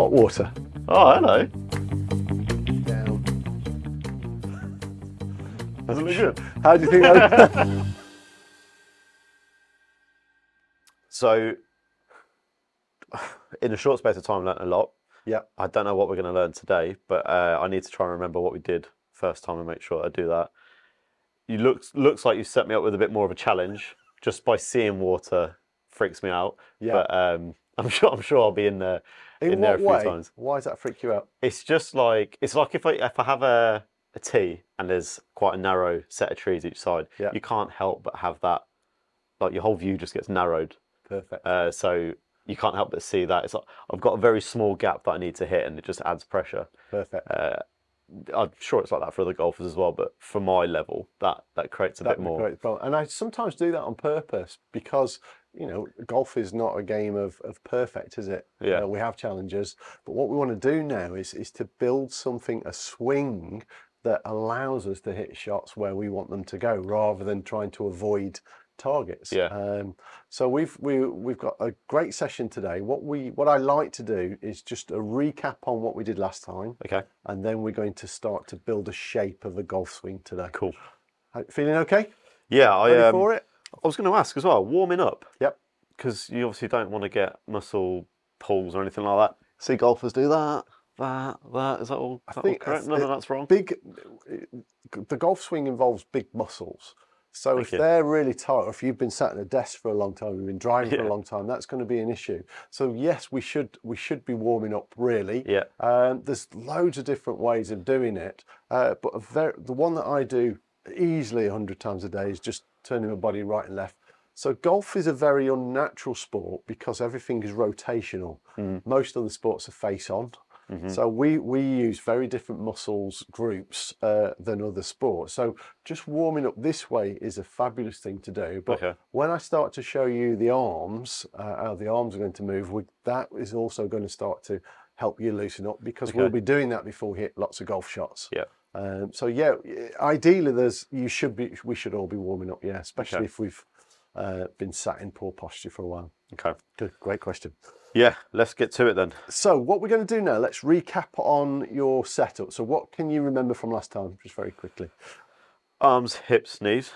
Hot water. Oh, hello. Down. Doesn't look good. How do you think that? So, in a short space of time, learned a lot. Yeah. I don't know what we're going to learn today, but I need to try and remember what we did first time and make sure I do that. You looks like you set me up with a bit more of a challenge. Just by seeing water freaks me out. Yeah. But I'm sure I'll be in there in there a few times. Why does that freak you out? It's just like if I have a tee and there's quite a narrow set of trees each side, yeah. You can't help but have that, like, your whole view just gets narrowed. Perfect. So you can't help but see that. It's like I've got a very small gap that I need to hit and it just adds pressure. Perfect. I'm sure it's like that for other golfers as well, but for my level, that creates a bit more. And I sometimes do that on purpose because, you know, golf is not a game of perfect, is it? Yeah. We have challenges, but what we want to do now is to build something, a swing that allows us to hit shots where we want them to go, rather than trying to avoid targets. Yeah. So we've got a great session today. What I like to do is just a recap on what we did last time. Okay. And then we're going to start to build a shape of a golf swing today. Cool. Feeling okay? Yeah. Ready for it? I was going to ask as well, warming up. Yep. Because you obviously don't want to get muscle pulls or anything like that. See golfers do that. That, is that all? I think correct? No, that's wrong. The golf swing involves big muscles. So if they're really tight, or if you've been sat at a desk for a long time, you've been driving for a long time, that's going to be an issue. So yes, we should be warming up, really. Yeah. There's loads of different ways of doing it, but the one that I do easily 100 times a day is just turning my body right and left. So golf is a very unnatural sport because everything is rotational. Mm. Most other sports are face on. Mm-hmm. So we use very different muscles groups than other sports. So just warming up this way is a fabulous thing to do. But when I start to show you the arms, how the arms are going to move, that is also going to start to help you loosen up because we'll be doing that before we hit lots of golf shots. Yeah. So yeah, ideally we should all be warming up. Yeah, especially if we've been sat in poor posture for a while. Okay. Good. Great question. Yeah, let's get to it then. So what we're going to do now, let's recap on your setup. So what can you remember from last time, just very quickly? Arms, hips, knees.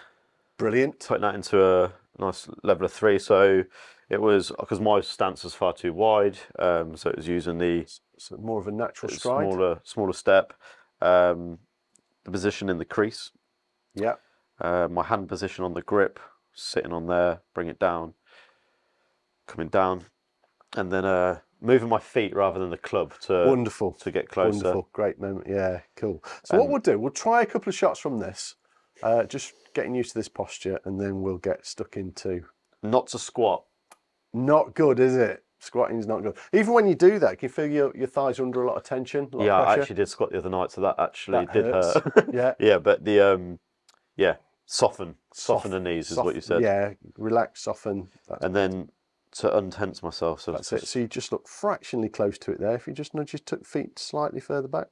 Brilliant. Putting that into a nice level of three. So it was, because my stance was far too wide, so it was using the... So more of a natural stride. Smaller step. The position in the crease. Yeah. My hand position on the grip, sitting on there, bring it down, coming down. And then moving my feet rather than the club to get closer. Wonderful, great moment. Yeah, cool. So what we'll do, we'll try a couple of shots from this, just getting used to this posture, and then we'll get stuck into... Not to squat. Not good, is it? Squatting's not good. Even when you do that, can you feel your thighs are under a lot of tension? Yeah, I actually did squat the other night, so that actually did hurt. Yeah. Yeah, but the... Soften the knees is what you said. Yeah, relax, soften. And then... to untense myself. So that's it. So you just look fractionally close to it there. If you just nudge your feet slightly further back,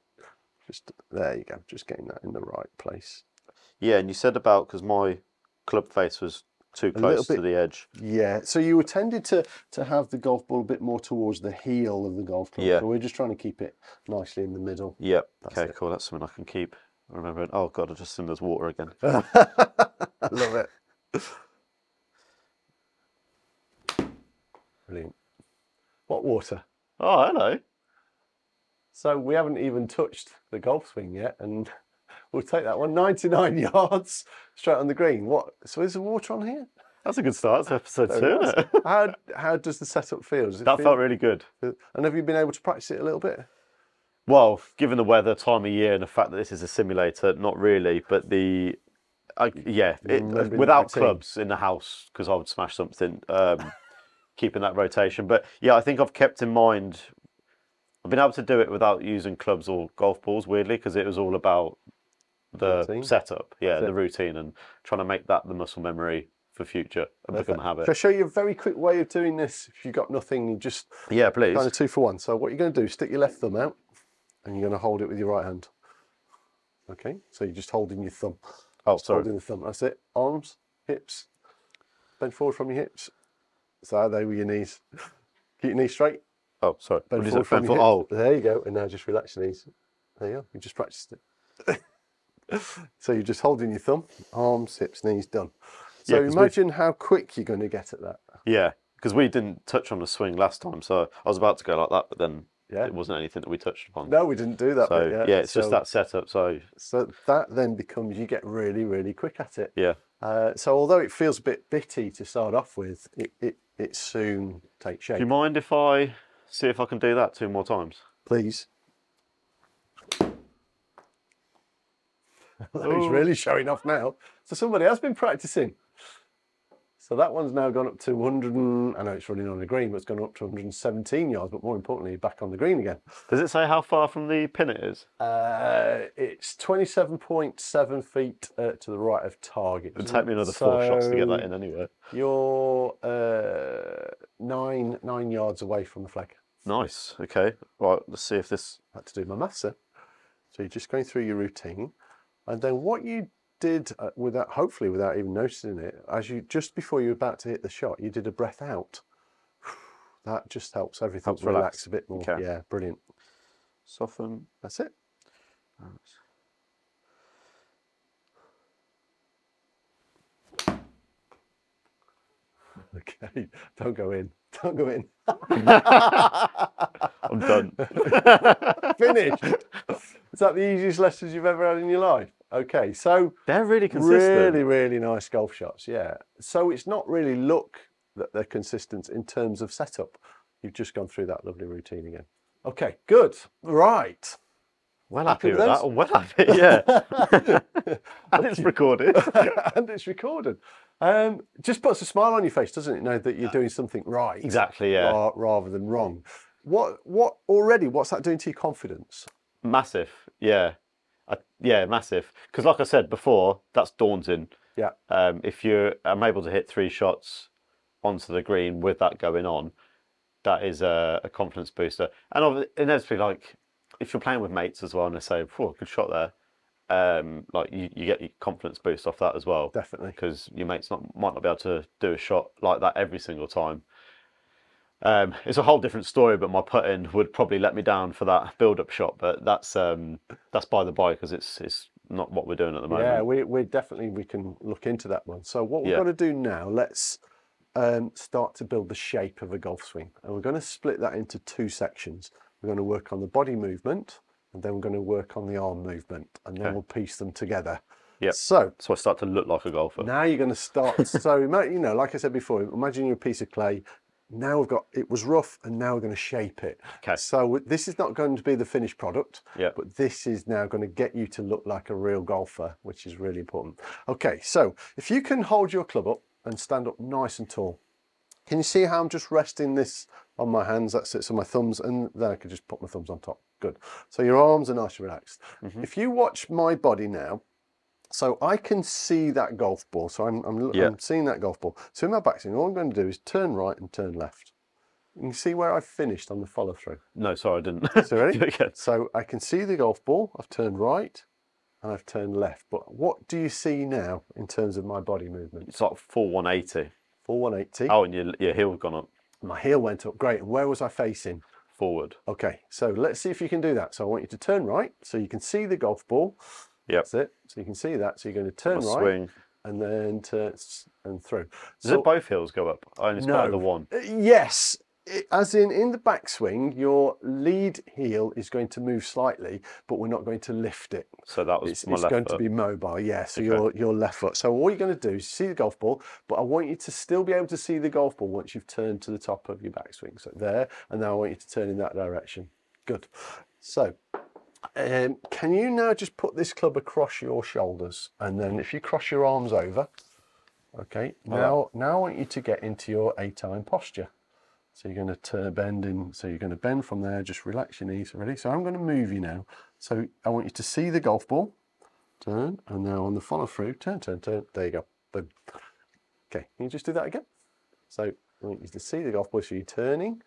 just there you go. Just getting that in the right place. Yeah, and you said about because my club face was too close to the edge. Yeah. So you were tended to have the golf ball a bit more towards the heel of the golf club. Yeah. So we're just trying to keep it nicely in the middle. Yeah. Okay. Cool. That's something I can keep remembering. Oh God, I just assumed there's water again. I love it. Brilliant. What water? Oh, hello. So we haven't even touched the golf swing yet, and we'll take that one. 99 yards straight on the green. What? So is there water on here? That's a good start to episode 2, isn't it? How does the setup feel? That felt really good. And have you been able to practice it a little bit? Well, given the weather, time of year, and the fact that this is a simulator, not really, but the... without clubs in the house, because I would smash something... keeping that rotation. But yeah, I think I've kept in mind, I've been able to do it without using clubs or golf balls, weirdly, because it was all about the routine. Setup. Yeah, the routine and trying to make that the muscle memory for future and become a habit. Shall I show you a very quick way of doing this? If you've got nothing, you just... Yeah, please. Kind of 2 for 1. So what you're going to do is stick your left thumb out and you're going to hold it with your right hand. Okay, so you're just holding your thumb. Oh, sorry. Holding the thumb, that's it. Arms, hips, bend forward from your hips. So there were your knees. Keep your knees straight. Oh, sorry. Bend forward. Oh, there you go. And now just relax your knees. There you go. You just practiced it. So you're just holding your thumb, arms, hips, knees, done. So yeah, imagine how quick you're going to get at that. Yeah, because we didn't touch on the swing last time. So I was about to go like that, but then it wasn't anything that we touched upon. No, we didn't do that. So yeah, it's just that setup. So that then becomes, you get really, really quick at it. Yeah. So although it feels a bit bitty to start off with, it soon takes shape. Do you mind if I see if I can do that 2 more times? Please. He's really showing off now. So somebody has been practicing. So that one's now gone up to 100. I know it's running on the green, but it's gone up to 117 yards. But more importantly, back on the green again. Does it say how far from the pin it is? It's 27.7 feet to the right of target. It'll take me another 4 shots to get that in anyway. You're 9 yards away from the flag. Nice. Okay. Right. Let's see if this. I had to do my maths then. So you're just going through your routine. And then what you did, without, hopefully without even noticing it, as you just before you were about to hit the shot, you did a breath out. That just helps everything relax a bit more. Okay. Yeah, brilliant. Soften. That's it. Nice. Okay, don't go in. Don't go in. I'm done. Finished. Is that the easiest lessons you've ever had in your life? Okay, so they're really consistent. Really, really nice golf shots, yeah. So it's not really look that they're consistent in terms of setup. You've just gone through that lovely routine again. Okay, good. Right. Well happy with that. Well happy, yeah. And it's recorded. And it's recorded. Just puts a smile on your face, doesn't it? Know that you're doing something right. Exactly, yeah. Rather than wrong. What's that doing to your confidence? Massive, yeah. Yeah, massive. Because like I said before, that's daunting. Yeah. If I'm able to hit 3 shots onto the green with that going on, that is a confidence booster. And inevitably, like, if you're playing with mates as well and they say, oh, good shot there, like you get your confidence boost off that as well. Definitely. Because your mates might not be able to do a shot like that every single time. It's a whole different story, but my putting would probably let me down for that build-up shot. But that's by the by, because it's not what we're doing at the moment. Yeah, we can look into that one. So what we're going to do now, let's start to build the shape of a golf swing, and we're going to split that into 2 sections. We're going to work on the body movement, and then we're going to work on the arm movement, and then we'll piece them together. Yeah. So I start to look like a golfer. Now you're going to start. So you know, like I said before, imagine you're a piece of clay. Now we've got, it was rough, and now we're going to shape it. Okay. So this is not going to be the finished product, but this is now going to get you to look like a real golfer, which is really important. Okay, so if you can hold your club up and stand up nice and tall. Can you see how I'm just resting this on my hands? That sits on my thumbs, and then I can just put my thumbs on top. Good. So your arms are nice and relaxed. Mm-hmm. If you watch my body now, so I can see that golf ball. So I'm seeing that golf ball. So in my backswing, all I'm going to do is turn right and turn left. You can see where I finished on the follow through. No, sorry, I didn't. So ready? So I can see the golf ball. I've turned right and I've turned left. But what do you see now in terms of my body movement? It's like full 180. Full 180. Oh, and your heel gone up. My heel went up. Great. And where was I facing? Forward. Okay. So let's see if you can do that. So I want you to turn right so you can see the golf ball. Yep. That's it. So you can see that. So you're going to turn right, swing, and then turn and through. Does it both heels go up? I only spotted the one. Yes. As in the backswing, your lead heel is going to move slightly, but we're not going to lift it. So that was my left foot. It's going to be mobile, yeah. So your left foot. So all you're going to do is see the golf ball, but I want you to still be able to see the golf ball once you've turned to the top of your backswing. So there, and now I want you to turn in that direction. Good. So... can you now just put this club across your shoulders, and then if you cross your arms over, okay, now I want you to get into your A-time posture. So you're going to bend in, so you're going to bend from there, just relax your knees, ready? So I'm going to move you now. So I want you to see the golf ball, turn, and now on the follow through, turn, turn, turn, there you go, boom. Okay, can you just do that again? So I want you to see the golf ball, so you're turning,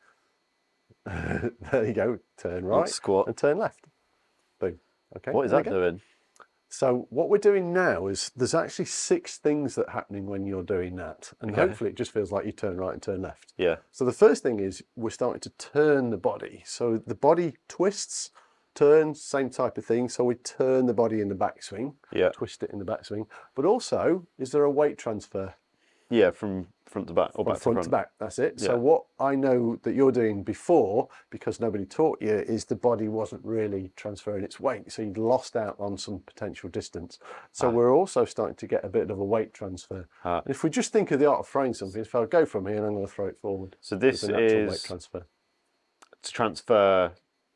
there you go, turn right, squat, and turn left. Boom. Okay. What is that doing? So what we're doing now is there's actually 6 things that are happening when you're doing that. And hopefully it just feels like you turn right and turn left. Yeah. So the first thing is we're starting to turn the body. So the body twists, turns, same type of thing. So we turn the body in the backswing, twist it in the backswing. But also, is there a weight transfer? Yeah, from front to back or back to front. Front to back, that's it. Yeah. So what I know that you're doing before, because nobody taught you, is the body wasn't really transferring its weight. So you'd lost out on some potential distance. So we're also starting to get a bit of a weight transfer. If we just think of the art of throwing something, if I'll go from here and I'm going to throw it forward. So this is weight transfer. To transfer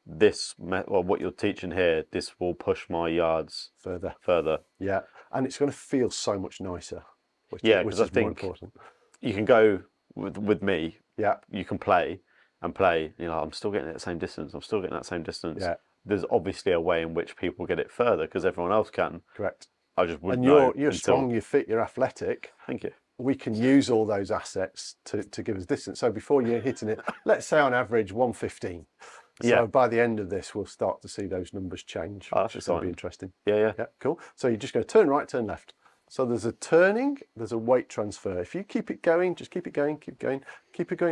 this, well, what you're teaching here, this will push my yards further. Yeah, and it's going to feel so much nicer. Which because I think you can go with me. Yeah, you can play and play. You know, I'm still getting that same distance. I'm still getting that same distance. Yeah, there's obviously a way in which people get it further because everyone else can. Correct. I just wouldn't know. And you're strong. You're fit. You're athletic. Thank you. We can use all those assets to give us distance. So before you're hitting it, let's say on average 115. So by the end of this, we'll start to see those numbers change. Oh, that's going to be interesting. Yeah. Cool. So you're just going to turn right, turn left. So there's a turning, there's a weight transfer. If you keep it going, just keep it going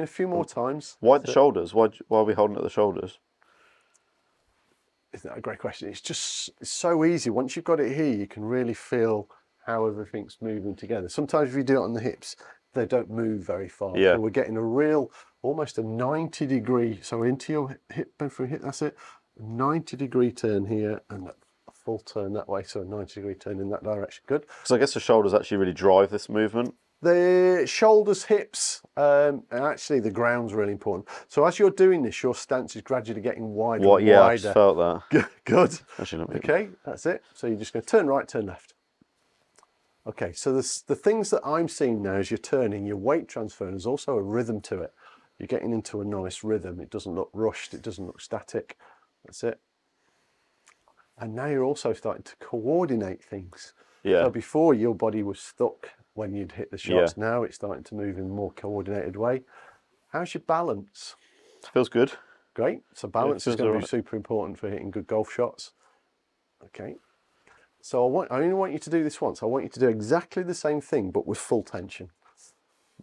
a few more times. Why the shoulders? Why are we holding at the shoulders? Isn't that a great question? It's just it's so easy. Once you've got it here, you can really feel how everything's moving together. Sometimes if you do it on the hips, they don't move very far. Yeah. So we're getting a real, almost a 90 degree, so into your hip, bend from hip, that's it. 90 degree turn here and full turn that way, so a 90 degree turn in that direction. Good. So I guess the shoulders actually really drive this movement. The shoulders, hips, and actually the ground's really important. So as you're doing this, your stance is gradually getting wider and wider. Yeah, I just felt that. Good. Actually, okay, that's it. So you're just going to turn right, turn left. Okay, so the things that I'm seeing now as you're turning, your weight transfer, and there's also a rhythm to it. You're getting into a nice rhythm. It doesn't look rushed. It doesn't look static. That's it. And now you're also starting to coordinate things. Yeah. So before your body was stuck when you'd hit the shots. Yeah. Now it's starting to move in a more coordinated way. How's your balance? Feels good. Great. So balance is going to be super important for hitting good golf shots. Okay. So I only want you to do this once. I want you to do exactly the same thing, but with full tension.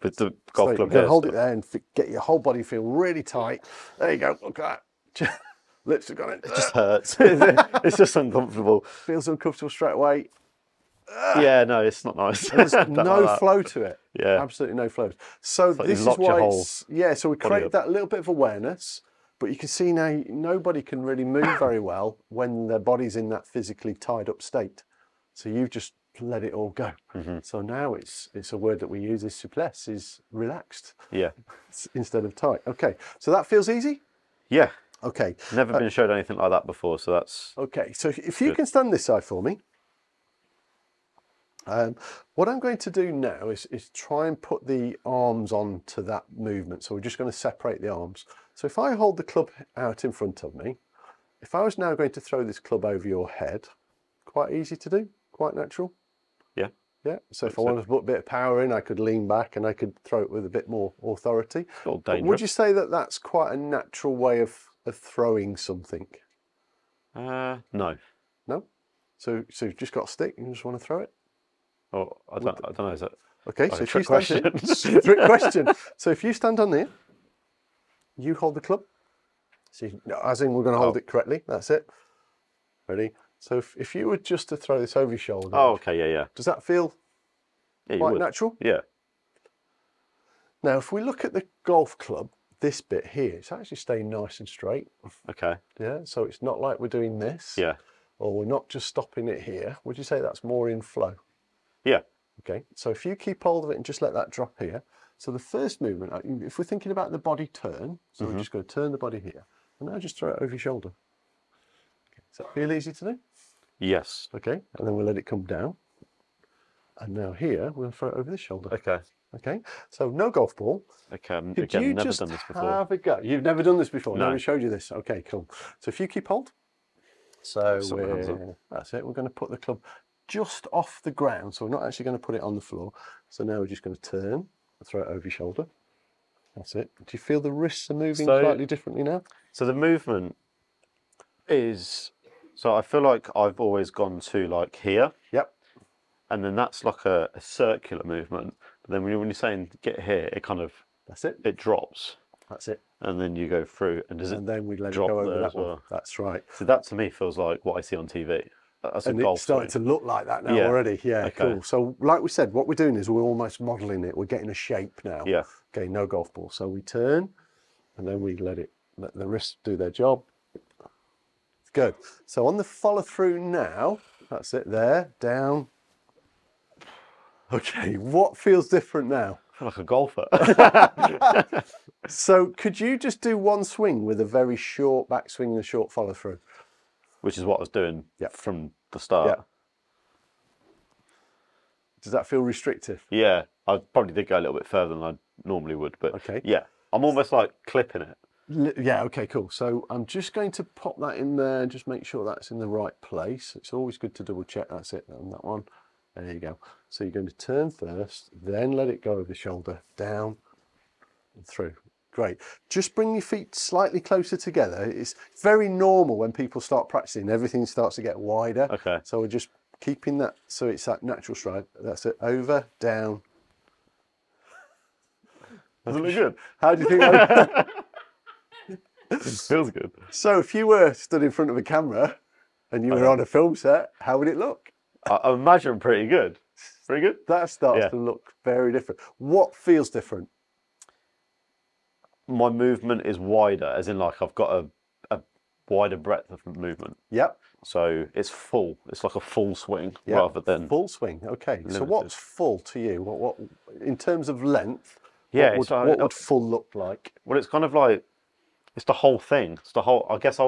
With the golf club here. Hold it there and get your whole body feel really tight. There you go. Look at that. Lips have gone in. It just hurts. It's just uncomfortable. Feels uncomfortable straight away. Yeah, no, it's not nice. There's no flow to it. Yeah. Absolutely no flow. So it's like this is why it's... Yeah, so we create that little bit of awareness, but you can see now nobody can really move very well when their body's in that physically tied up state. So you've just let it all go. So now it's a word that we use is souplesse, is relaxed. Yeah. Instead of tight. Okay, so that feels easy? Yeah. Okay. Never been showed anything like that before, so that's... Okay, so if you can stand this side for me. What I'm going to do now is try and put the arms onto that movement. So we're just going to separate the arms. So if I hold the club out in front of me, if I was now going to throw this club over your head, quite easy to do, quite natural. Yeah. Yeah, so if I wanted to put a bit of power in, I could lean back and I could throw it with a bit more authority. Would you say that that's quite a natural way of throwing something? No. No? So you've just got a stick and you just want to throw it? Oh, I don't know. Is that okay, so a trick question? Trick question. So if you stand on there, you hold the club. So as in we're going to hold it correctly. That's it. Ready? So if you were just to throw this over your shoulder... Oh, okay, yeah. Does that feel quite natural? Yeah. Now, if we look at the golf club, this bit here, it's actually staying nice and straight. Okay. Yeah, so it's not like we're doing this. Yeah. Or we're not just stopping it here. Would you say that's more in flow? Yeah. Okay, so if you keep hold of it and just let that drop here. So the first movement, if we're thinking about the body turn, so we're just going to turn the body here, and now just throw it over your shoulder. Does that feel easy to do? Yes. Okay, and then we'll let it come down. And now here, we'll throw it over the shoulder. Okay. Okay, so no golf ball. Okay, I've never done this before. Have a go? You've never done this before? No. Never showed you this? Okay, cool. So if you keep hold. So that's it, we're going to put the club just off the ground. So we're not actually going to put it on the floor. So now we're just going to turn and throw it over your shoulder. That's it. Do you feel the wrists are moving slightly differently now? So the movement is... So I feel like I've always gone to like here. Yep. And then that's like a circular movement. But then when you're saying get here, it kind of, that's it. It drops. That's it. And then you go through and does and it then we let drop it go over that one. Well. That's right. So that to me feels like what I see on TV. That's and a golf it's starting swing. To look like that now yeah. already. Yeah, okay. Cool. So like we said, what we're doing is we're almost modelling it. We're getting a shape now. Yeah. Okay, no golf ball. So we turn and then we let the wrists do their job. Good. So on the follow through now, that's it there, down. Okay, what feels different now? I feel like a golfer. So could you just do one swing with a very short backswing and a short follow through? Which is what I was doing yep. from the start. Yep. Does that feel restrictive? Yeah, I probably did go a little bit further than I normally would, but okay. yeah, I'm almost like clipping it. Yeah, okay, cool. So I'm just going to pop that in there and just make sure that's in the right place. It's always good to double check that's it on that one. There you go. So you're going to turn first, then let it go over the shoulder, down and through. Great. Just bring your feet slightly closer together. It's very normal when people start practicing, everything starts to get wider. Okay. So we're just keeping that so it's that natural stride. That's it. Over, down. Doesn't look good. How do you think that feels good. So if you were stood in front of a camera and you were on a film set, how would it look? I imagine pretty good. Pretty good? That starts yeah. to look very different. What feels different? My movement is wider, as in like I've got a wider breadth of movement. Yep. So it's full. It's like a full swing yep. rather than... Full swing, okay. Limited. So what's full to you? What in terms of length, yeah, what would full look like? Well, it's kind of like... It's the whole thing. It's the whole. I guess I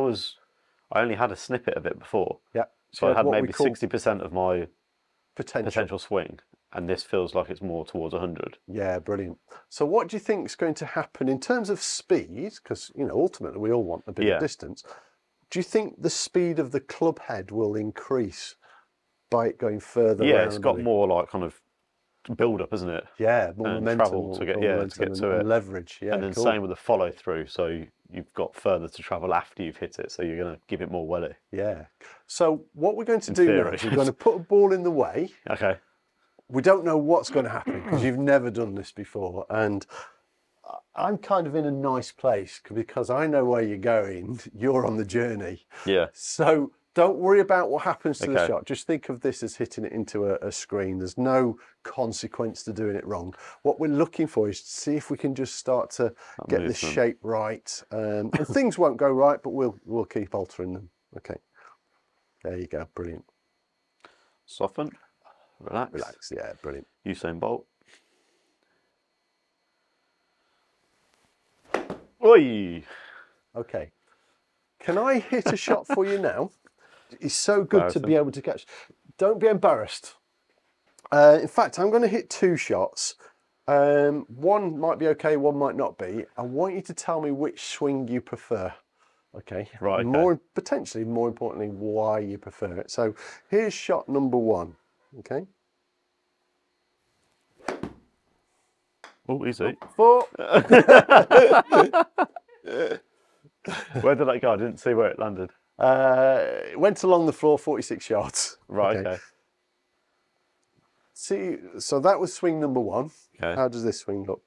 only had a snippet of it before. Yeah. So I had maybe 60% of my potential swing, and this feels like it's more towards 100. Yeah, brilliant. So what do you think is going to happen in terms of speed? Because you know, ultimately, we all want a bit yeah. of distance. Do you think the speed of the club head will increase by it going further? Yeah, roundly? It's got more like kind of build up, isn't it? Yeah, more and momentum travel to get yeah to get to it, leverage. Yeah, and then cool. same with the follow through. So you've got further to travel after you've hit it, so you're going to give it more welly. Yeah. So what we're going to do now is we're going to put a ball in the way. Okay. We don't know what's going to happen because you've never done this before, and I'm kind of in a nice place because I know where you're going. You're on the journey. Yeah. So don't worry about what happens to okay. the shot. Just think of this as hitting it into a screen. There's no consequence to doing it wrong. What we're looking for is to see if we can just start to that get the shape right. And things won't go right, but we'll keep altering them. Okay. There you go. Brilliant. Soften. Relax. Relax. Yeah, brilliant. Usain Bolt. Oi. Okay. Can I hit a shot for you now? It's so good to be able to catch. Don't be embarrassed. In fact, I'm going to hit two shots. One might be okay, one might not be. I want you to tell me which swing you prefer. Okay. Right. Okay. Potentially more importantly, why you prefer it. So here's shot number one. Okay. Oh, easy. Four. Where did that go? I didn't see where it landed. It went along the floor 46 yards. Right, okay. See, so that was swing number one. Okay. How does this swing look?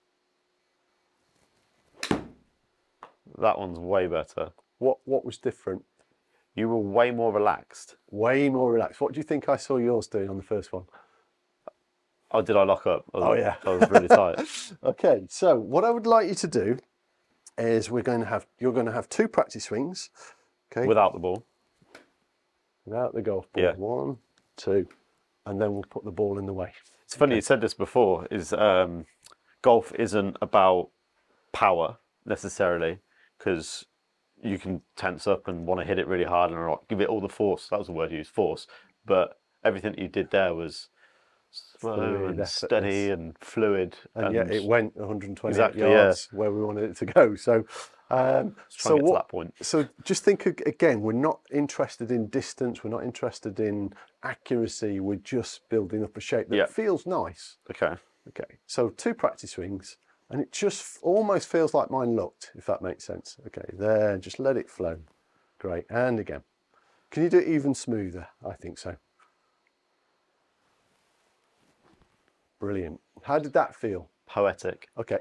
That one's way better. What was different? You were way more relaxed. Way more relaxed. What do you think I saw yours doing on the first one? Oh, did I lock up? Oh yeah. I was really tight. Okay, so what I would like you to do is you're going to have two practice swings. Okay. Without the ball. Without the golf ball. Yeah. One, two, and then we'll put the ball in the way. It's funny you said this before, is golf isn't about power necessarily, because you can tense up and want to hit it really hard and give it all the force. That was the word you used, force. But everything you did there was slow and steady and fluid. And yeah, it went 120 exactly, yards yeah. where we wanted it to go. So... So just think again, we're not interested in distance, we're not interested in accuracy, we're just building up a shape that yeah. feels nice. Okay. Okay. So two practice swings, and it just almost feels like mine looked, if that makes sense. Okay, there, just let it flow. Great. And again. Can you do it even smoother? I think so. Brilliant. How did that feel? Poetic. Okay.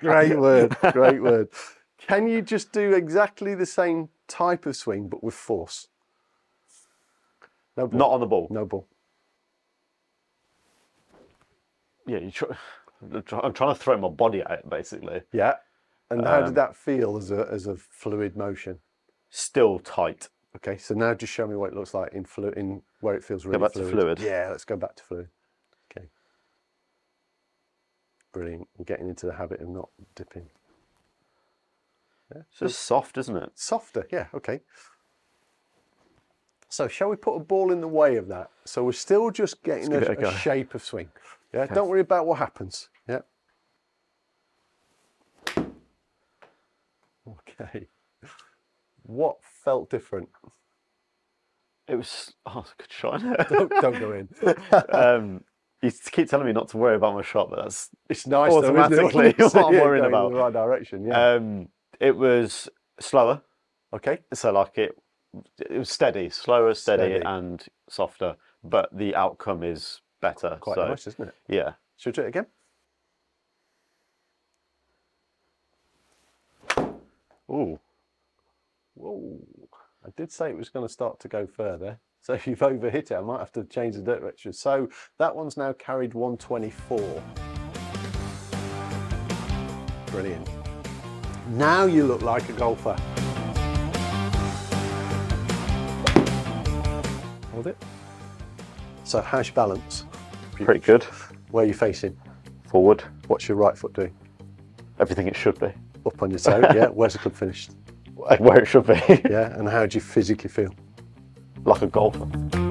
Great word. Great word. Can you just do exactly the same type of swing, but with force? No ball. Not on the ball. No ball. Yeah, you try. I'm trying to throw my body at it, basically. Yeah. And how did that feel as a fluid motion? Still tight. Okay, so now just show me what it looks like in where it feels really fluid. Go back to fluid. Yeah, let's go back to fluid. Okay. Brilliant. I'm getting into the habit of not dipping. Yeah. It's just soft, isn't it? Softer, yeah, okay. So shall we put a ball in the way of that? So we're still just getting a shape of swing. Yeah, okay. Don't worry about what happens. Yeah. Okay. What felt different? It was, oh, it's a good shot. Don't go in. You keep telling me not to worry about my shot, but that's it's nice automatically though, what I'm worrying about. In the right direction, yeah. It was slower. Okay. So like it was steady, slower, steady and softer, but the outcome is better. Quite nice, isn't it? Yeah. Should we do it again? Ooh. Whoa. I did say it was going to start to go further. So if you've overhit it, I might have to change the direction. So that one's now carried 124. Brilliant. Now you look like a golfer. Hold it. So how's your balance? Pretty good. Where are you facing? Forward. What's your right foot doing? Everything it should be. Up on your toe, yeah. Where's the club finished? Where it should be. Yeah, and how do you physically feel? Like a golfer.